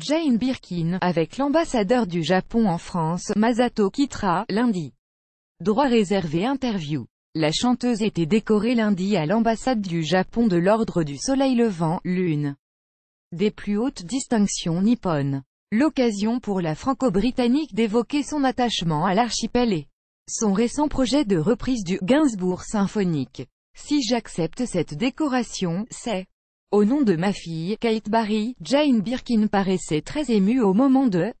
Jane Birkin, avec l'ambassadeur du Japon en France, Masato Kitera, lundi. Droit réservé interview. La chanteuse était décorée lundi à l'ambassade du Japon de l'Ordre du Soleil Levant, l'une des plus hautes distinctions nippones. L'occasion pour la franco-britannique d'évoquer son attachement à l'archipel et son récent projet de reprise du « Gainsbourg Symphonique ». Si j'accepte cette décoration, c'est au nom de ma fille, Kate Barry. Jane Birkin paraissait très émue au moment de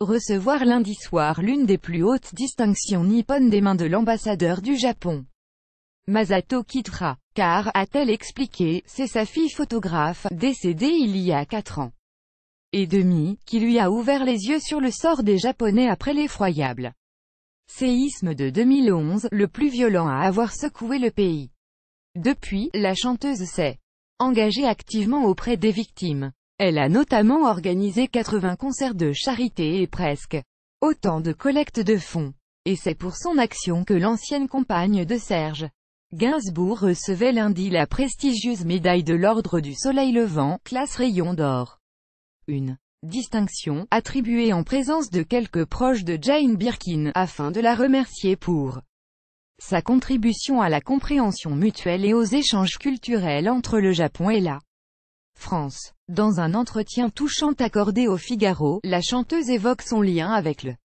recevoir lundi soir l'une des plus hautes distinctions nippones des mains de l'ambassadeur du Japon, Masato Kitera. Car, a-t-elle expliqué, c'est sa fille photographe, décédée il y a 4 ans et demi, qui lui a ouvert les yeux sur le sort des Japonais après l'effroyable séisme de 2011, le plus violent à avoir secoué le pays. Depuis, la chanteuse s'est engagée activement auprès des victimes. Elle a notamment organisé 80 concerts de charité et presque autant de collectes de fonds. Et c'est pour son action que l'ancienne compagne de Serge Gainsbourg recevait lundi la prestigieuse médaille de l'Ordre du Soleil Levant, classe rayon d'or. Une distinction attribuée en présence de quelques proches de Jane Birkin, afin de la remercier pour sa contribution à la compréhension mutuelle et aux échanges culturels entre le Japon et la France. Dans un entretien touchant accordé au Figaro, la chanteuse évoque son lien avec le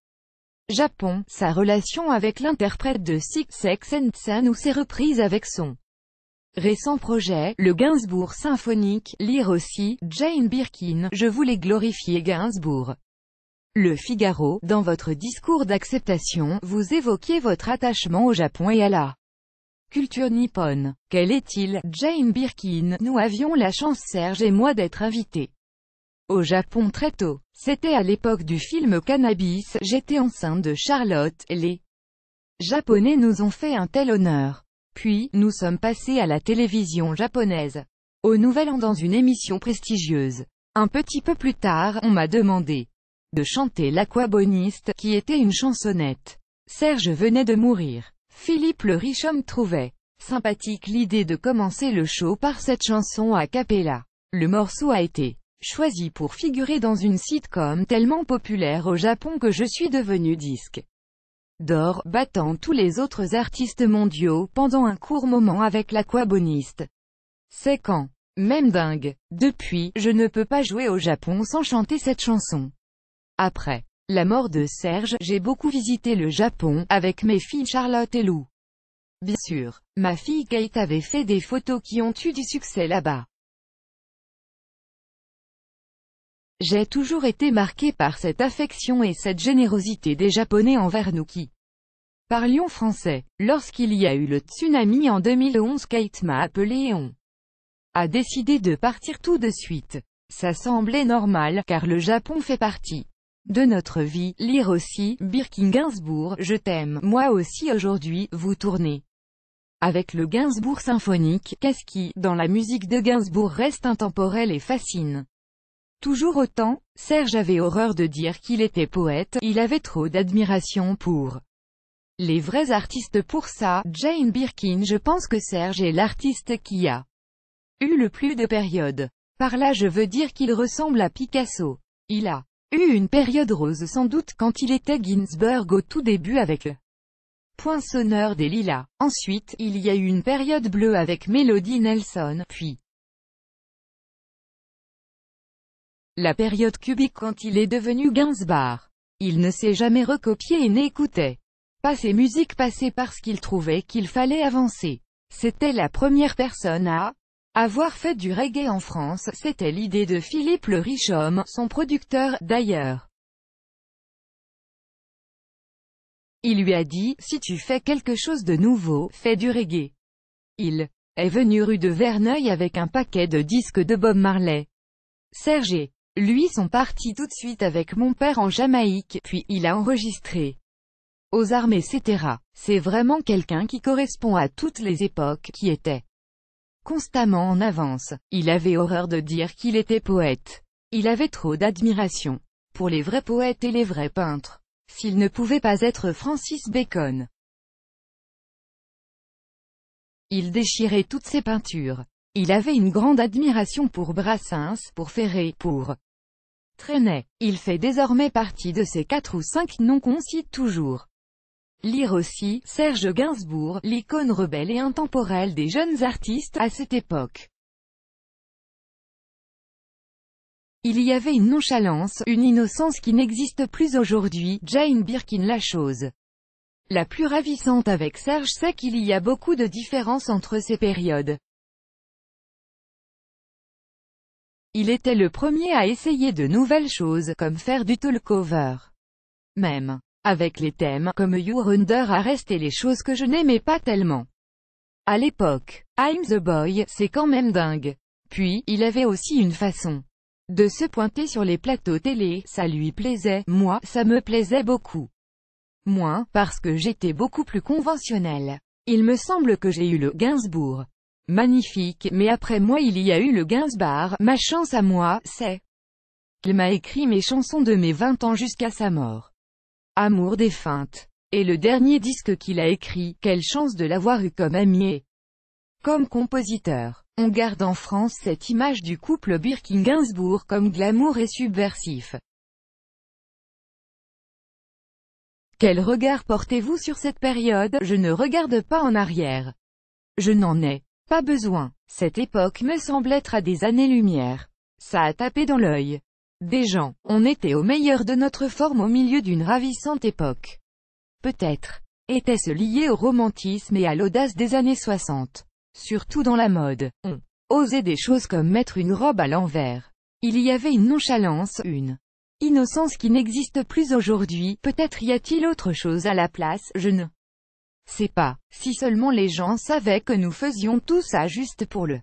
Japon, sa relation avec l'interprète de Six Sex and Sun ou ses reprises avec son récent projet, le Gainsbourg Symphonique. Lire aussi, Jane Birkin, je voulais glorifier Gainsbourg. Le Figaro, dans votre discours d'acceptation, vous évoquiez votre attachement au Japon et à la culture nippone. Quel est-il, Jane Birkin? Nous avions la chance, Serge et moi, d'être invités au Japon très tôt. C'était à l'époque du film Cannabis, j'étais enceinte de Charlotte, les Japonais nous ont fait un tel honneur. Puis, nous sommes passés à la télévision japonaise, au Nouvel An, dans une émission prestigieuse. Un petit peu plus tard, on m'a demandé de chanter l'aquaboniste, qui était une chansonnette. Serge venait de mourir. Philippe Lerichomme trouvait sympathique l'idée de commencer le show par cette chanson a cappella. Le morceau a été choisi pour figurer dans une sitcom tellement populaire au Japon que je suis devenue disque d'or, battant tous les autres artistes mondiaux pendant un court moment avec l'aquaboniste. C'est quand même dingue. Depuis, je ne peux pas jouer au Japon sans chanter cette chanson. Après la mort de Serge, j'ai beaucoup visité le Japon, avec mes filles Charlotte et Lou. Bien sûr, ma fille Kate avait fait des photos qui ont eu du succès là-bas. J'ai toujours été marquée par cette affection et cette générosité des Japonais envers nous qui parlions français. Lorsqu'il y a eu le tsunami en 2011, Kate m'a appelée et on a décidé de partir tout de suite. Ça semblait normal, car le Japon fait partie de notre vie. Lire aussi, Birkin Gainsbourg, je t'aime, moi aussi aujourd'hui. Vous tournez avec le Gainsbourg Symphonique. Qu'est-ce qui, dans la musique de Gainsbourg, reste intemporel et fascine toujours autant? Serge avait horreur de dire qu'il était poète, il avait trop d'admiration pour les vrais artistes pour ça. Jane Birkin, je pense que Serge est l'artiste qui a eu le plus de périodes. Par là je veux dire qu'il ressemble à Picasso. Il a eu une période rose sans doute quand il était Gainsbourg au tout début avec le Poinçonneur des lilas. Ensuite, il y a eu une période bleue avec Melody Nelson, puis la période cubique quand il est devenu Gainsbourg. Il ne s'est jamais recopié et n'écoutait pas ses musiques passées parce qu'il trouvait qu'il fallait avancer. C'était la première personne à avoir fait du reggae en France, c'était l'idée de Philippe Lerichomme, son producteur, d'ailleurs. Il lui a dit, si tu fais quelque chose de nouveau, fais du reggae. Il est venu rue de Verneuil avec un paquet de disques de Bob Marley. Serge et lui sont partis tout de suite avec mon père en Jamaïque, puis il a enregistré aux armes, etc. C'est vraiment quelqu'un qui correspond à toutes les époques, qui était constamment en avance. Il avait horreur de dire qu'il était poète. Il avait trop d'admiration pour les vrais poètes et les vrais peintres. S'il ne pouvait pas être Francis Bacon, il déchirait toutes ses peintures. Il avait une grande admiration pour Brassens, pour Ferré, pour Trenet. Il fait désormais partie de ces 4 ou 5 noms qu'on cite toujours. Lire aussi, Serge Gainsbourg, l'icône rebelle et intemporelle des jeunes artistes, à cette époque. Il y avait une nonchalance, une innocence qui n'existe plus aujourd'hui. Jane Birkin, la chose la plus ravissante avec Serge, c'est qu'il y a beaucoup de différences entre ces périodes. Il était le premier à essayer de nouvelles choses, comme faire du talk-over. Même avec les thèmes, comme You're Under Arrest et les choses que je n'aimais pas tellement. À l'époque, I'm the boy, c'est quand même dingue. Puis, il avait aussi une façon de se pointer sur les plateaux télé, ça lui plaisait, moi, ça me plaisait beaucoup moins, parce que j'étais beaucoup plus conventionnel. Il me semble que j'ai eu le Gainsbourg magnifique, mais après moi il y a eu le Gainsbourg, ma chance à moi, c'est qu'il m'a écrit mes chansons de mes 20 ans jusqu'à sa mort. Amour des feintes. Et le dernier disque qu'il a écrit, quelle chance de l'avoir eu comme ami et comme compositeur. On garde en France cette image du couple Birkin-Gainsbourg comme glamour et subversif. Quel regard portez-vous sur cette période? Je ne regarde pas en arrière. Je n'en ai pas besoin. Cette époque me semble être à des années-lumière. Ça a tapé dans l'œil des gens. On était au meilleur de notre forme au milieu d'une ravissante époque. Peut-être était-ce lié au romantisme et à l'audace des années 60. Surtout dans la mode, on osait des choses comme mettre une robe à l'envers. Il y avait une nonchalance, une innocence qui n'existe plus aujourd'hui. Peut-être y a-t-il autre chose à la place, je ne sais pas. Si seulement les gens savaient que nous faisions tout ça juste pour le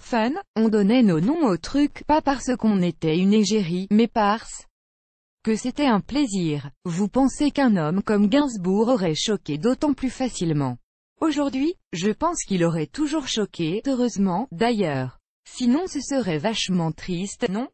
fun, on donnait nos noms au truc, pas parce qu'on était une égérie, mais parce que c'était un plaisir. Vous pensez qu'un homme comme Gainsbourg aurait choqué d'autant plus facilement aujourd'hui? Je pense qu'il aurait toujours choqué, heureusement, d'ailleurs. Sinon ce serait vachement triste, non?